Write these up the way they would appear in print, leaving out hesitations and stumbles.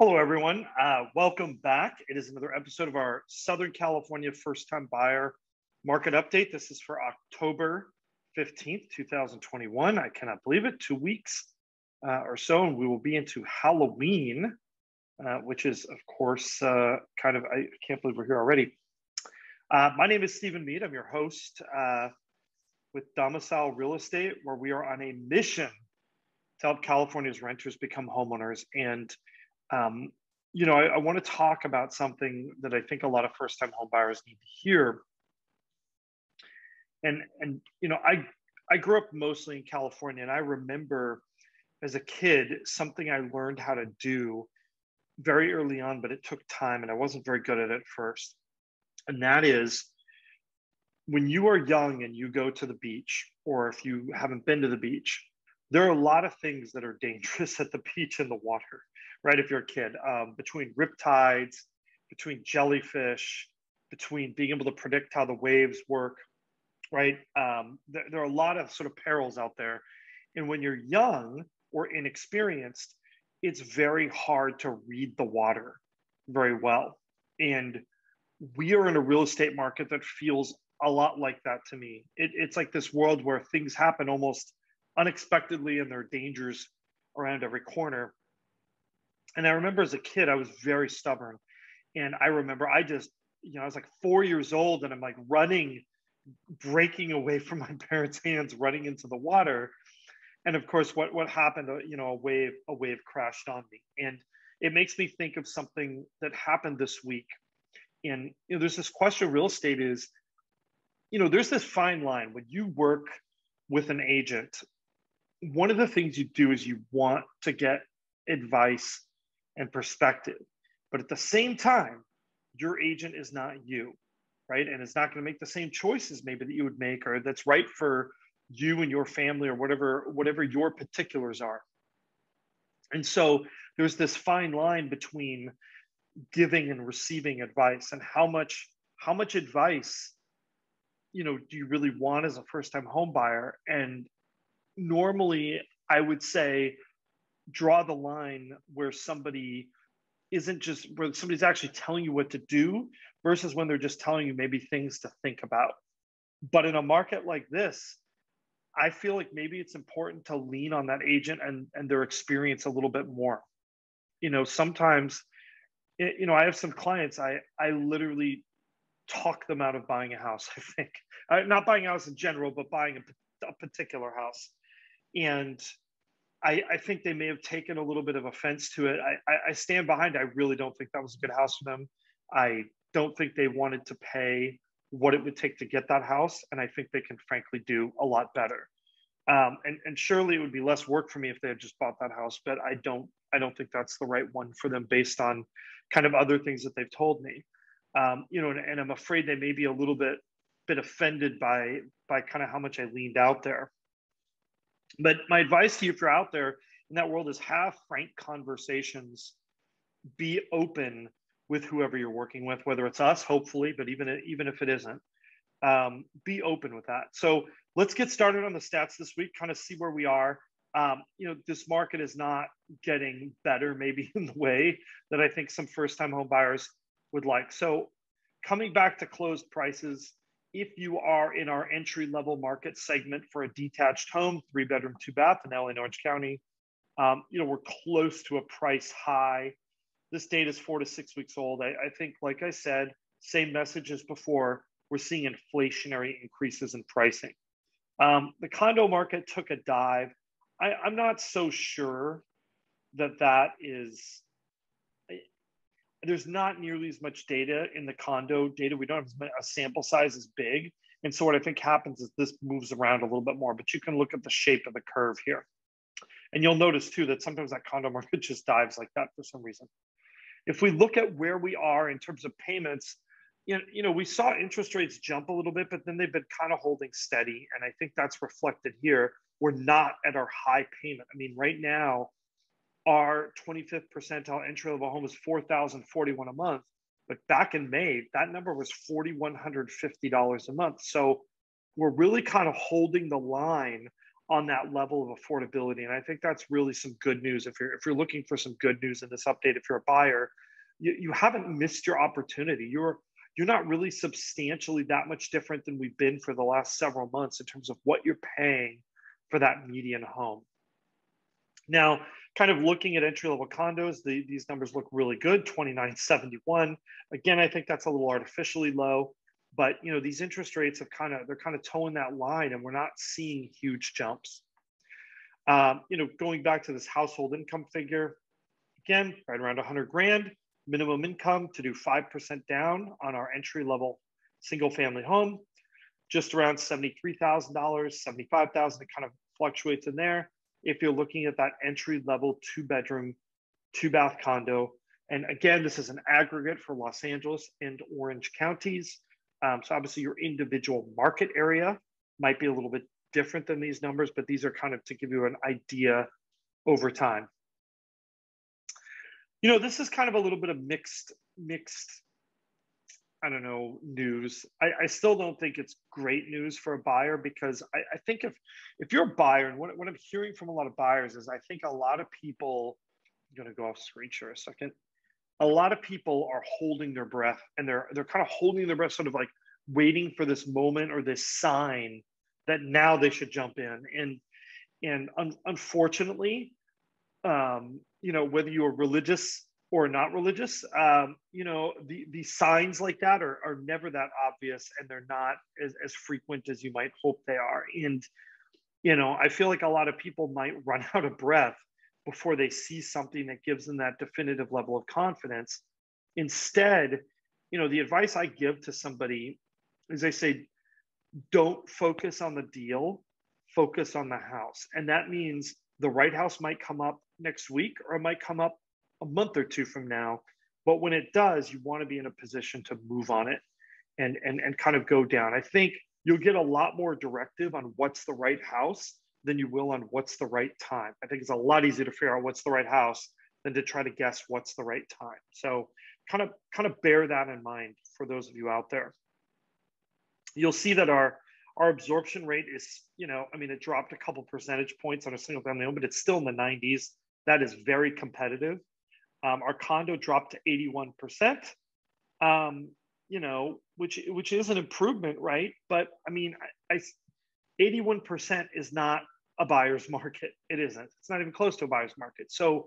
Hello, everyone. Welcome back. It is another episode of our Southern California first-time buyer market update. This is for October 15th, 2021. I cannot believe it. 2 weeks or so, and we will be into Halloween, which is, of course, I can't believe we're here already. My name is Stephen Mead. I'm your host with Domicile Real Estate, where we are on a mission to help California's renters become homeowners. And I want to talk about something that I think a lot of first-time home buyers need to hear. And you know, I grew up mostly in California, and I remember as a kid something I learned how to do very early on, but it took time, and I wasn't very good at it first. And that is, when you are young and you go to the beach, or if you haven't been to the beach, there are a lot of things that are dangerous at the beach in the water, right? If you're a kid, between riptides, between jellyfish, between being able to predict how the waves work, right? There are a lot of sort of perils out there. And when you're young or inexperienced, it's very hard to read the water very well. And we are in a real estate market that feels a lot like that to me. It's like this world where things happen almost unexpectedly, and there are dangers around every corner. And I remember as a kid, I was very stubborn. And I remember I was like 4 years old, and I'm like running, breaking away from my parents' hands, running into the water. And of course, what happened, a wave crashed on me. And it makes me think of something that happened this week. And you know, there's this question of real estate is, you know, there's this fine line when you work with an agent. One of the things you do is you want to get advice and perspective, but at the same time, your agent is not you, right? And it's not going to make the same choices maybe that you would make, or that's right for you and your family, or whatever your particulars are. And so there's this fine line between giving and receiving advice, and how much advice, you know, do you really want as a first-time home buyer? And normally I would say, draw the line where somebody's actually telling you what to do versus when they're just telling you maybe things to think about. But in a market like this, I feel like maybe it's important to lean on that agent and their experience a little bit more. You know, sometimes, you know, I have some clients, I literally talk them out of buying a house, I think. Not buying a house in general, but buying a particular house. And I think they may have taken a little bit of offense to it. I stand behind. I really don't think that was a good house for them. I don't think they wanted to pay what it would take to get that house. And I think they can frankly do a lot better. And surely it would be less work for me if they had just bought that house, but I don't think that's the right one for them based on kind of other things that they've told me. And I'm afraid they may be a little bit offended by kind of how much I leaned out there. But my advice to you, if you're out there in that world, is have frank conversations, be open with whoever you're working with, whether it's us, hopefully, but even if it isn't, be open with that. So let's get started on the stats this week, kind of see where we are. This market is not getting better maybe in the way that I think some first-time home buyers would like. So coming back to closed prices, if you are in our entry-level market segment for a detached home, 3-bedroom, 2-bath in LA and Orange County, we're close to a price high. This data is 4 to 6 weeks old. I think, like I said, same message as before, we're seeing inflationary increases in pricing. The condo market took a dive. I'm not so sure that is... There's not nearly as much data in the condo data. We don't have as much, a sample size as big. And so what I think happens is this moves around a little bit more, but you can look at the shape of the curve here. And you'll notice too, that sometimes that condo market just dives like that for some reason. If we look at where we are in terms of payments, we saw interest rates jump a little bit, but then they've been kind of holding steady. And I think that's reflected here. We're not at our high payment. I mean, right now, our 25th percentile entry-level home is $4,041 a month. But back in May, that number was $4,150 a month. So we're really kind of holding the line on that level of affordability. And I think that's really some good news. If you're looking for some good news in this update, if you're a buyer, you haven't missed your opportunity. You're not really substantially that much different than we've been for the last several months in terms of what you're paying for that median home. Now, kind of looking at entry-level condos, these numbers look really good, 29.71. Again, I think that's a little artificially low, but you know, these interest rates have they're kind of toeing that line, and we're not seeing huge jumps. You know, going back to this household income figure, again, right around 100 grand, minimum income to do 5% down on our entry-level single-family home, just around $73,000, $75,000, it kind of fluctuates in there. If you're looking at that entry-level two-bedroom, two-bath condo. And again, this is an aggregate for Los Angeles and Orange counties. So obviously your individual market area might be a little bit different than these numbers, but these are kind of to give you an idea over time. You know, this is kind of a little bit of mixed, I don't know, news. I still don't think it's great news for a buyer, because I think if you're a buyer, and what I'm hearing from a lot of buyers is, I think a lot of people, I'm going to go off screen for a second. A lot of people are holding their breath, and they're kind of holding their breath, sort of like waiting for this moment or this sign that now they should jump in. And unfortunately, you know, whether you are religious or not religious, you know, the signs like that are never that obvious, and they're not as frequent as you might hope they are. And, you know, I feel like a lot of people might run out of breath before they see something that gives them that definitive level of confidence. Instead, you know, the advice I give to somebody is I say, don't focus on the deal, focus on the house. And that means the right house might come up next week, or it might come up a month or two from now, but when it does, you want to be in a position to move on it and kind of go down. I think you'll get a lot more directive on what's the right house than you will on what's the right time. I think it's a lot easier to figure out what's the right house than to try to guess what's the right time. So kind of bear that in mind for those of you out there. You'll see that our absorption rate is, you know, I mean, it dropped a couple percentage points on a single family home, but it's still in the 90s. That is very competitive. Our condo dropped to 81%, you know, which is an improvement, right? But I mean, 81% is not a buyer's market. It isn't. It's not even close to a buyer's market. So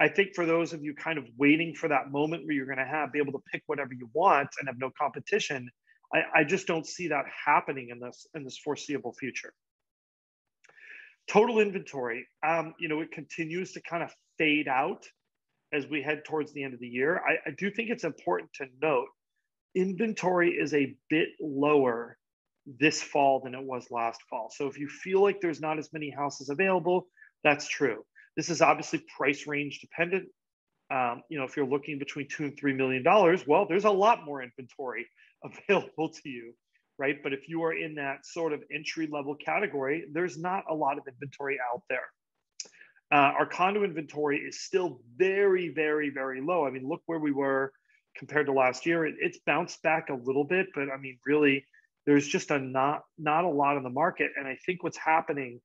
I think for those of you kind of waiting for that moment where you're going to be able to pick whatever you want and have no competition, I just don't see that happening in this foreseeable future. Total inventory, you know, it continues to kind of fade out as we head towards the end of the year. I do think it's important to note inventory is a bit lower this fall than it was last fall. So if you feel like there's not as many houses available, that's true. This is obviously price range dependent. You know, if you're looking between $2 and $3 million, well, there's a lot more inventory available to you, right? But if you are in that sort of entry level category, there's not a lot of inventory out there. Our condo inventory is still very, very, very low. I mean, look where we were compared to last year. It's bounced back a little bit, but I mean, really, there's just not a lot in the market. And I think what's happening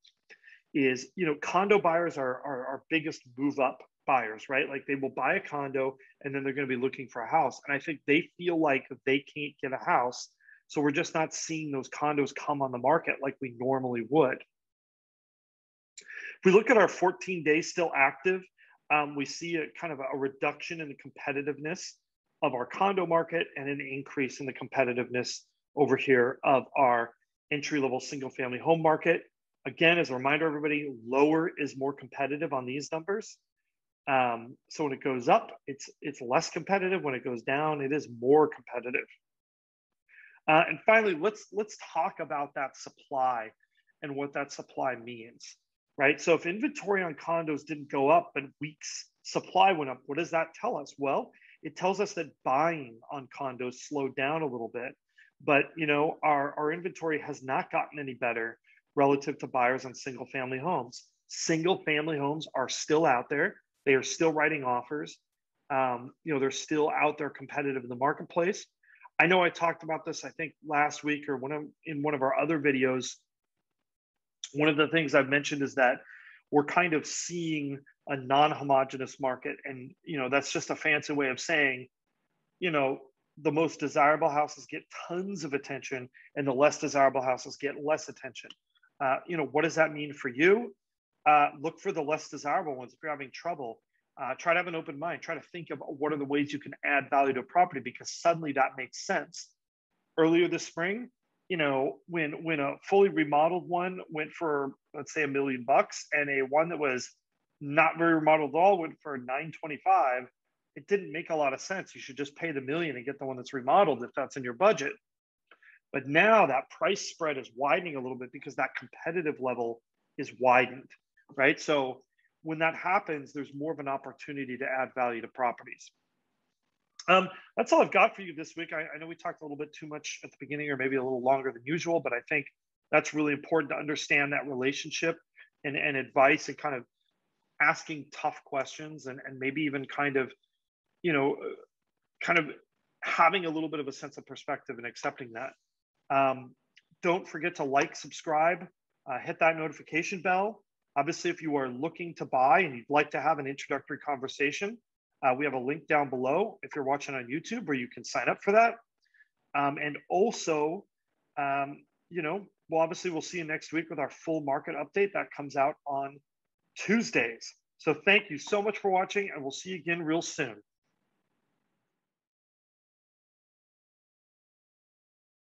is, you know, condo buyers are our biggest move up buyers, right? Like they will buy a condo and then they're going to be looking for a house. And I think they feel like they can't get a house. So we're just not seeing those condos come on the market like we normally would. If we look at our 14 days still active, we see a kind of a reduction in the competitiveness of our condo market and an increase in the competitiveness over here of our entry-level single-family home market. Again, as a reminder, everybody, lower is more competitive on these numbers. So when it goes up, it's less competitive. When it goes down, it is more competitive. And finally, let's talk about that supply and what that supply means. Right? So if inventory on condos didn't go up and weeks supply went up, what does that tell us? Well, it tells us that buying on condos slowed down a little bit, but you know, our inventory has not gotten any better relative to buyers on single family homes. Single family homes are still out there. They are still writing offers. You know, they're still out there competitive in the marketplace. I know I talked about this, I think last week or in one of our other videos, One of the things I've mentioned is that we're kind of seeing a non-homogeneous market. And, you know, that's just a fancy way of saying, you know, the most desirable houses get tons of attention and the less desirable houses get less attention. You know, what does that mean for you? Look for the less desirable ones. If you're having trouble, try to have an open mind, try to think of what are the ways you can add value to a property, because suddenly that makes sense. Earlier this spring, you know, when a fully remodeled one went for, let's say, $1 million bucks, and a one that was not very remodeled at all went for $925, it didn't make a lot of sense. You should just pay the $1 million and get the one that's remodeled if that's in your budget. But now that price spread is widening a little bit because that competitive level is widened, right? So when that happens, there's more of an opportunity to add value to properties. That's all I've got for you this week. I know we talked a little bit too much at the beginning, or maybe a little longer than usual, but I think that's really important to understand that relationship and advice, and kind of asking tough questions, and maybe even kind of, you know, kind of having a little bit of a sense of perspective and accepting that. Don't forget to like, subscribe, hit that notification bell. Obviously, if you are looking to buy and you'd like to have an introductory conversation, we have a link down below if you're watching on YouTube, where you can sign up for that. And also, you know, well, obviously we'll see you next week with our full market update that comes out on Tuesdays. So thank you so much for watching, and we'll see you again real soon.